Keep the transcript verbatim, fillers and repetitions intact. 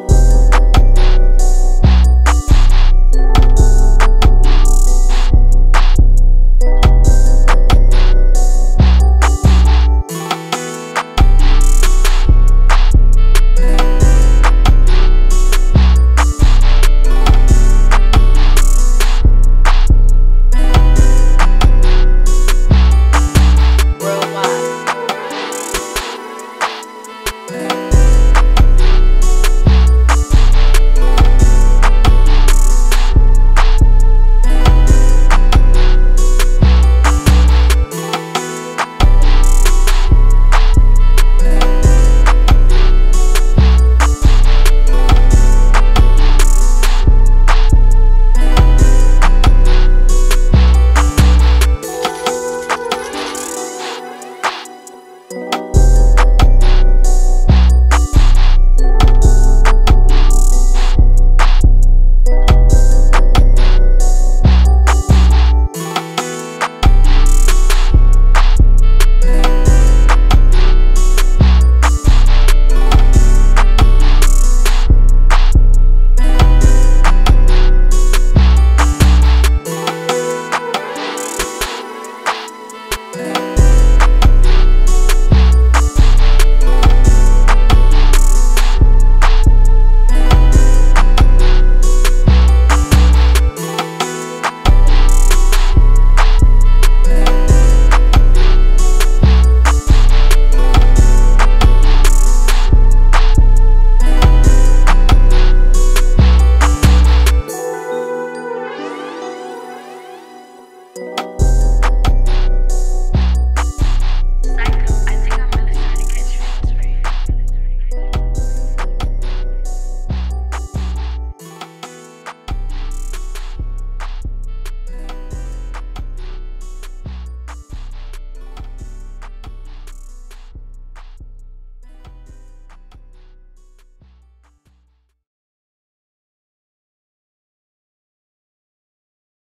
You